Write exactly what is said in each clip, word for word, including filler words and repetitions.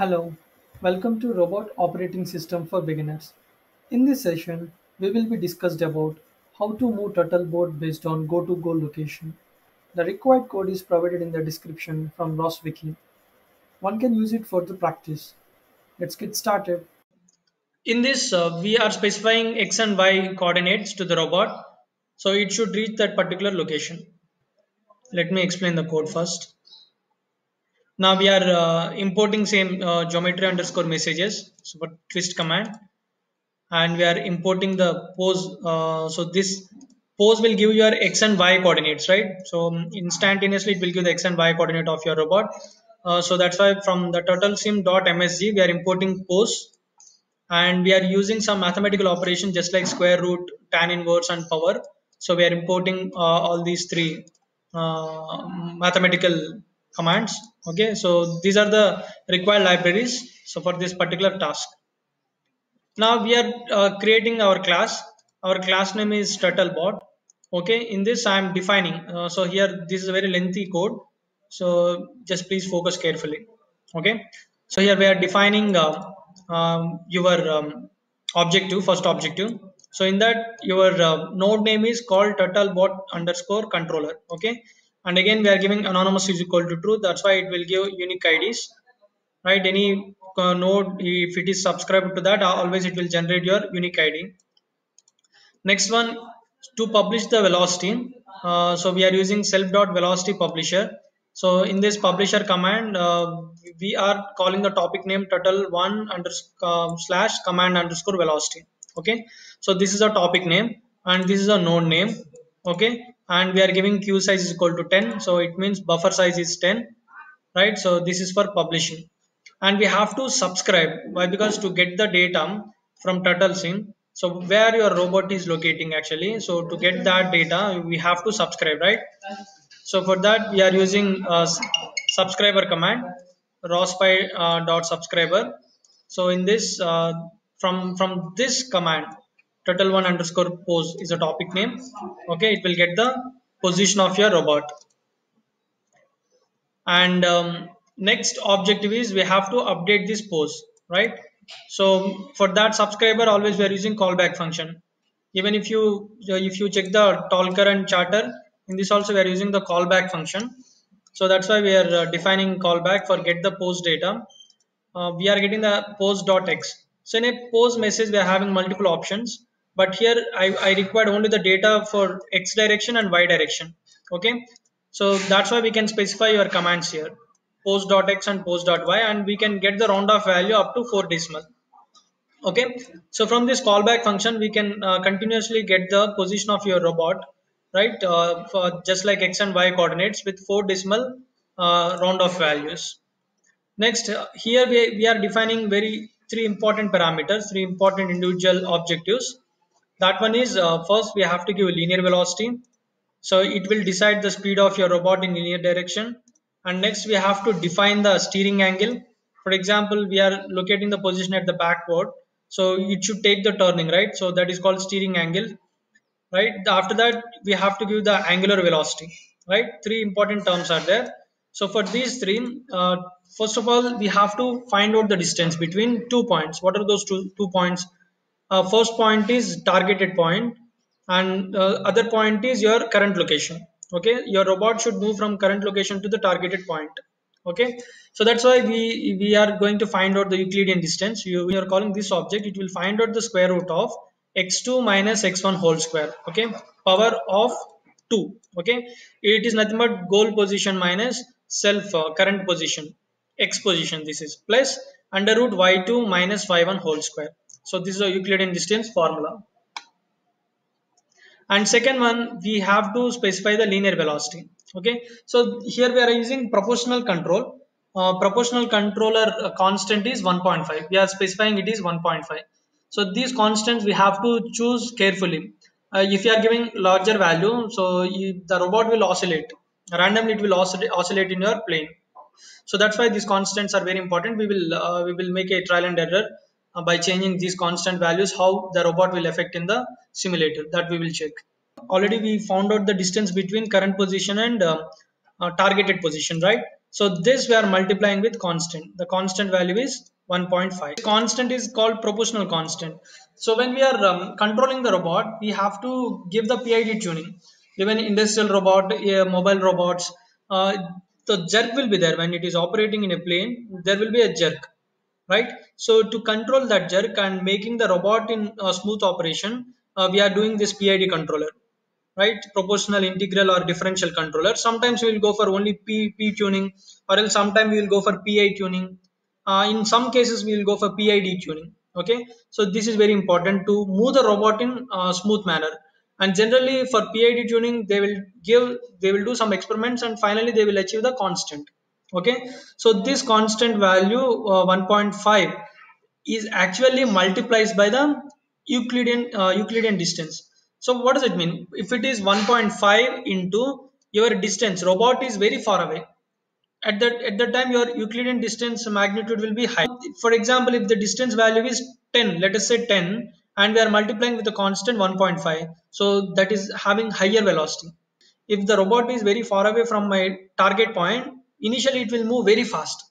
Hello, welcome to Robot Operating System for Beginners. In this session, we will be discussed about how to move TurtleBot based on go-to-go location. The required code is provided in the description from R O S Wiki. One can use it for the practice. Let's get started. In this, uh, we are specifying X and Y coordinates to the robot, so it should reach that particular location. Let me explain the code first. Now we are uh, importing same uh, geometry underscore messages, so for twist command, and we are importing the pose. Uh, so this pose will give your X and Y coordinates, right? So um, instantaneously it will give the X and Y coordinate of your robot. Uh, so that's why from the turtle sim dot M S G we are importing pose, and we are using some mathematical operation just like square root, tan inverse, and power. So we are importing uh, all these three uh, mathematical commands. Okay, so these are the required libraries so for this particular task. Now we are uh, creating our class. Our class name is TurtleBot. Okay, in this I am defining. Uh, so here this is a very lengthy code, so just please focus carefully. Okay, so here we are defining uh, um, your um, objective, first objective. So in that your uh, node name is called TurtleBot underscore controller. Okay, and again we are giving anonymous is equal to true. That's why it will give unique I Ds. Right, any uh, node, if it is subscribed to that, always it will generate your unique I D. Next one, to publish the velocity. Uh, so we are using self.velocity publisher. So in this publisher command, uh, we are calling the topic name turtle one underscore slash command underscore velocity. Okay, so this is a topic name and this is a node name. Okay, and we are giving queue size is equal to ten, so it means buffer size is ten, right? So this is for publishing, and we have to subscribe. Why? Because to get the data from turtle sim, so where your robot is locating actually, so to get that data we have to subscribe, right? So for that we are using uh, subscriber command, rospy uh, dot subscriber. So in this uh, from from this command, turtle one underscore pose is a topic name. Okay, it will get the position of your robot. And um, next objective is we have to update this pose, right? So for that subscriber, always we are using callback function. Even if you if you check the talker and chatter, in this also we are using the callback function. So that's why we are uh, defining callback for get the pose data. Uh, we are getting the pose.x. So in a pose message we are having multiple options, but here I, I required only the data for X direction and Y direction. Okay, so that's why we can specify your commands here, pose.x and pose.y, and we can get the round off value up to four decimal. Okay, so from this callback function we can uh, continuously get the position of your robot, right? Uh, for just like X and Y coordinates with four decimal uh, round off values. Next, uh, here we, we are defining very three important parameters, three important individual objectives. That one is uh, first we have to give a linear velocity, so it will decide the speed of your robot in linear direction. And next we have to define the steering angle. For example, we are locating the position at the backward, so it should take the turning, right? So that is called steering angle, right? After that we have to give the angular velocity, right? Three important terms are there. So for these three, uh, first of all we have to find out the distance between two points. What are those two, two points? Uh, first point is targeted point, and uh, other point is your current location. Okay, your robot should move from current location to the targeted point. Okay, so that's why we we are going to find out the Euclidean distance. You, you are calling this object, it will find out the square root of x two minus x one whole square. Okay, power of two. Okay, it is nothing but goal position minus self uh, current position, x position. This is plus under root y two minus y one whole square. So this is a Euclidean distance formula. And second one, we have to specify the linear velocity. Okay, so here we are using proportional control. Uh, proportional controller constant is one point five. We are specifying it is one point five. So these constants we have to choose carefully. Uh, if you are giving larger value, so you, the robot will oscillate. Randomly it will oscillate, oscillate in your plane. So that's why these constants are very important. We will uh, we will make a trial and error uh, by changing these constant values, how the robot will affect in the simulator, that we will check. Already we found out the distance between current position and uh, uh, targeted position, right? So this we are multiplying with constant. The constant value is one point five. Constant is called proportional constant. So when we are um, controlling the robot, we have to give the P I D tuning. Even industrial robot, uh, mobile robots, uh, the jerk will be there. When it is operating in a plane, there will be a jerk, right? So to control that jerk and making the robot in a smooth operation, uh, we are doing this P I D controller, right? Proportional, integral or differential controller. Sometimes we will go for only P, P tuning, or else sometimes we will go for P I tuning. Uh, in some cases we will go for P I D tuning. Okay, so this is very important to move the robot in a smooth manner. And generally for P I D tuning, they will give, they will do some experiments and finally they will achieve the constant. Okay, so this constant value uh, one point five is actually multiplies by the Euclidean uh, Euclidean distance. So what does it mean? If it is one point five into your distance, robot is very far away. At that at that time your Euclidean distance magnitude will be high. For example, if the distance value is ten, let us say ten, and we are multiplying with a constant one point five, so that is having higher velocity. If the robot is very far away from my target point, initially it will move very fast.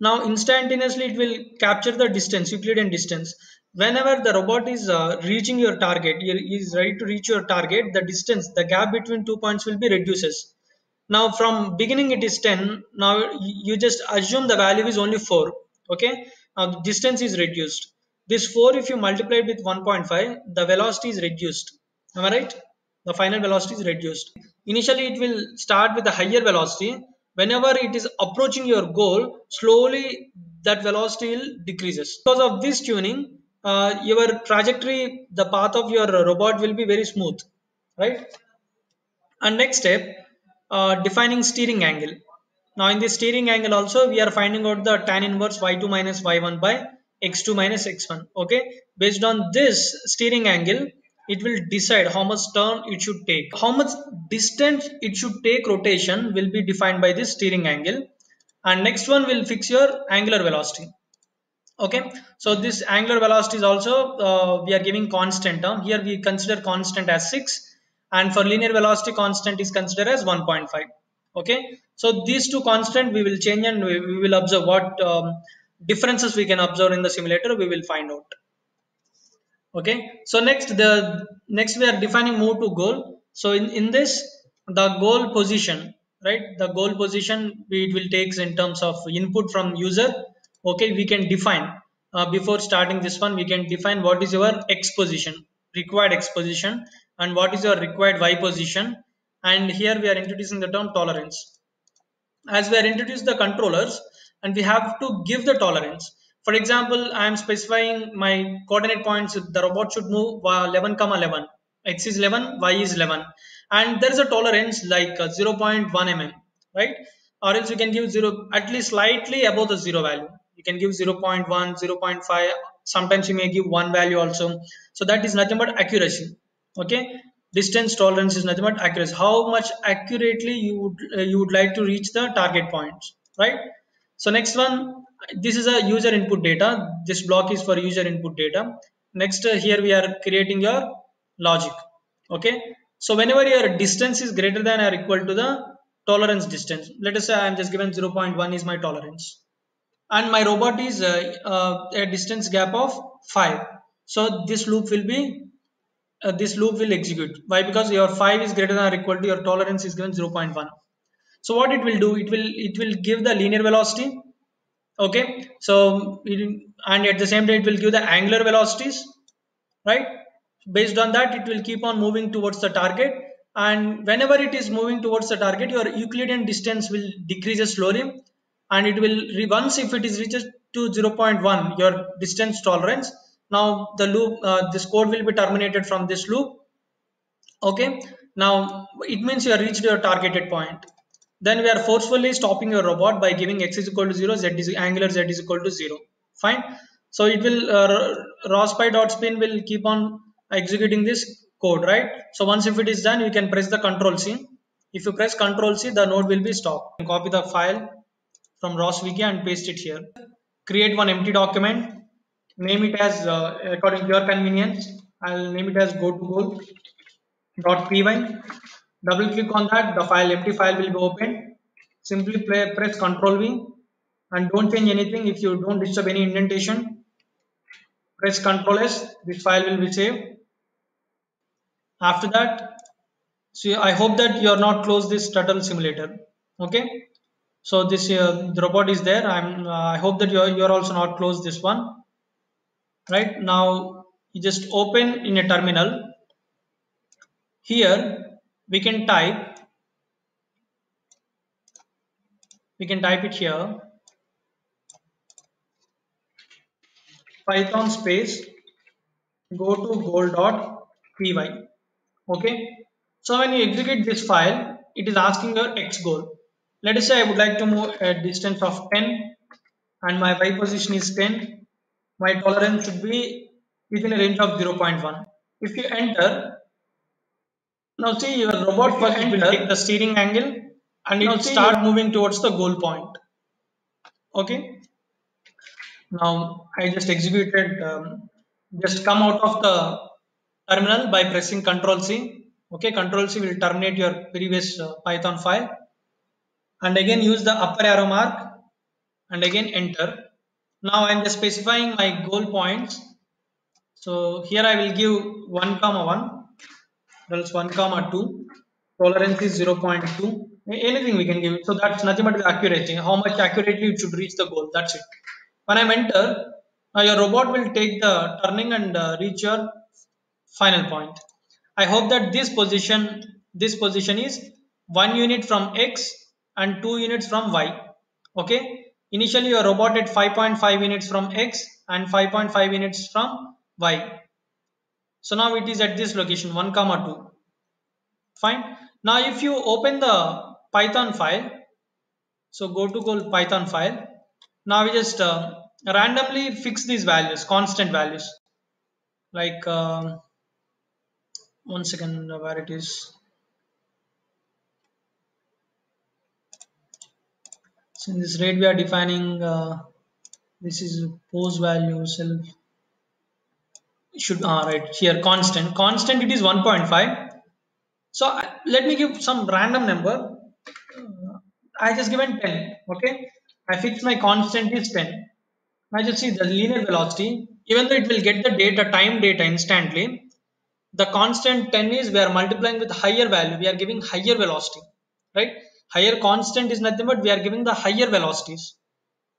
Now instantaneously it will capture the distance, Euclidean distance. Whenever the robot is uh, reaching your target, is ready to reach your target, the distance, the gap between two points will be reduces. Now from beginning it is ten, now you just assume the value is only four. Okay, now the distance is reduced. This four, if you multiply it with one point five, the velocity is reduced. Am I right? The final velocity is reduced. Initially it will start with a higher velocity. Whenever it is approaching your goal, slowly that velocity will decreases. Because of this tuning, uh, your trajectory, the path of your robot will be very smooth, right? And next step, uh, defining steering angle. Now in this steering angle also, we are finding out the tan inverse y two minus y one by x two minus x one. Okay, based on this steering angle, it will decide how much turn it should take. How much distance it should take rotation will be defined by this steering angle. And next one will fix your angular velocity. Okay, so this angular velocity is also, uh, we are giving constant term. Here we consider constant as six, and for linear velocity constant is considered as one point five. Okay, so these two constant we will change, and we, we will observe what um, differences we can observe in the simulator. We will find out. Okay, so next the next we are defining move to goal. So in in this, the goal position, right, the goal position it will takes in terms of input from user. Okay, we can define uh, before starting this one, we can define what is your x position, required x position, and what is your required y position. And here we are introducing the term tolerance. As we are introducing the controllers, and we have to give the tolerance. For example, I am specifying my coordinate points. The robot should move eleven comma eleven. X is eleven, Y is eleven, and there is a tolerance like zero point one millimeter, right? Or else you can give zero, at least slightly above the zero value. You can give zero point one, zero point five. Sometimes you may give one value also. So that is nothing but accuracy. Okay, distance tolerance is nothing but accuracy. How much accurately you would uh, you would like to reach the target points, right? So next one, this is a user input data. This block is for user input data. Next, uh, here we are creating your logic. Okay, so whenever your distance is greater than or equal to the tolerance distance, let us say I am just given zero point one is my tolerance, and my robot is uh, uh, a distance gap of five. So this loop will be uh, this loop will execute. Why? Because your five is greater than or equal to your tolerance is given zero point one. So what it will do, it will it will give the linear velocity. Okay, so it, and at the same time it will give the angular velocities, right? Based on that, it will keep on moving towards the target, and whenever it is moving towards the target, your Euclidean distance will decrease slowly, and it will once if it is reaches to zero point one, your distance tolerance. Now the loop, uh, this code will be terminated from this loop. Okay, now it means you have reached your targeted point. Then we are forcefully stopping your robot by giving x is equal to zero, z is angular, z is equal to zero. Fine. So it will uh, rospy.spin will keep on executing this code, right? So once if it is done, you can press the control C. If you press control C, the node will be stopped. Copy the file from ROS Wiki and paste it here. Create one empty document. Name it as uh, according to your convenience. I'll name it as go to goal dot p y. Double click on that, the file empty file will be opened. simply play, press control V and don't change anything. If you don't disturb any indentation, press control S, this file will be saved. After that, see, I hope that you are not close this turtle simulator. Okay, so this uh, the robot is there. I'm uh, I hope that you are, you are also not close this one. Right now, you just open in a terminal. Here we can type. We can type it here. Python space go to goal dot P Y. Okay. So when you execute this file, it is asking your X goal. Let us say I would like to move a distance of ten, and my Y position is ten. My tolerance should be within a range of zero point one. If you enter, now see your robot will enter the steering angle, and it will start moving towards the goal point. Okay. Now I just executed, um, just come out of the terminal by pressing control C. Okay, control C will terminate your previous uh, Python file, and again use the upper arrow mark and again enter. Now I am just specifying my goal points. So here I will give one comma one, else one comma two, tolerance is zero point two, anything we can give it. So that's nothing but the accuracy, how much accurately it should reach the goal, that's it. When I enter, now your robot will take the turning and uh, reach your final point. I hope that this position, this position is one unit from X and two units from Y. Okay. Initially, your robot at five point five units from X and five point five units from Y. So now it is at this location, one comma two. Fine. Now if you open the Python file, so go to goal Python file. Now we just uh, randomly fix these values, constant values. Like, uh, one second, where it is. So in this rate we are defining, uh, this is pose value, self. It should, ah, right here, constant. Constant, it is one point five. So uh, let me give some random number. Uh, I just given ten, okay. I fix my constant is ten. Now just see the linear velocity, even though it will get the data, time data instantly, the constant ten is we are multiplying with higher value, we are giving higher velocity, right? Higher constant is nothing but we are giving the higher velocities,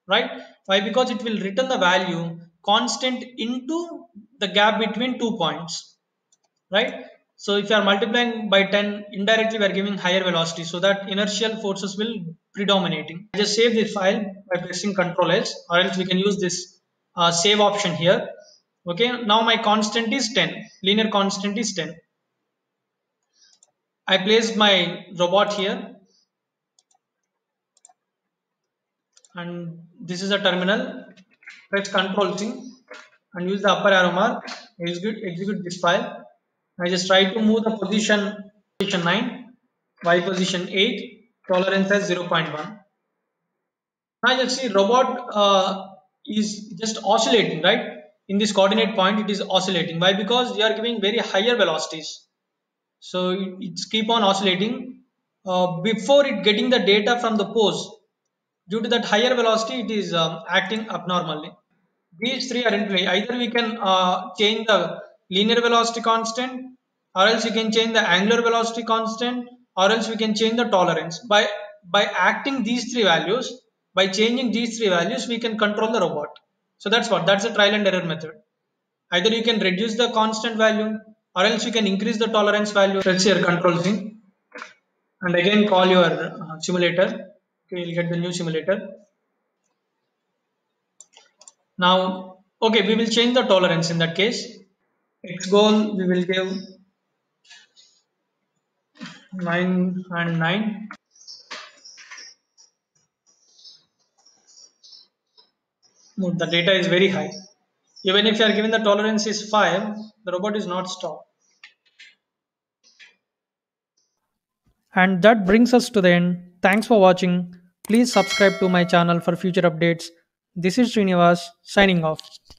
right? Why? Because it will return the value constant into the gap between two points, right? So if you are multiplying by ten, indirectly we are giving higher velocity, so that inertial forces will predominating. Just save this file by pressing control S, or else we can use this uh, save option here. Okay, now my constant is ten, linear constant is ten. I placed my robot here, and this is a terminal. Press control C and use the upper arrow mark, execute, execute this file. I just try to move the position, position nine, Y position eight. Tolerance as zero point one. Now you see robot uh, is just oscillating, right? In this coordinate point it is oscillating. Why? Because you are giving very higher velocities. So it's keep on oscillating. Uh, before it getting the data from the pose, due to that higher velocity it is um, acting abnormally. These three are in play. Either we can uh, change the linear velocity constant, or else you can change the angular velocity constant, or else we can change the tolerance. By by acting these three values, by changing these three values, we can control the robot. So that's what, that's a trial and error method. Either you can reduce the constant value, or else you can increase the tolerance value. Press here control C and again call your uh, simulator. Okay, you'll get the new simulator. Now, okay, we will change the tolerance in that case. X goal we will give nine and nine. No, the data is very high. Even if you are given the tolerance is five, the robot is not stopped. And that brings us to the end. Thanks for watching. Please subscribe to my channel for future updates. This is Srinivas signing off.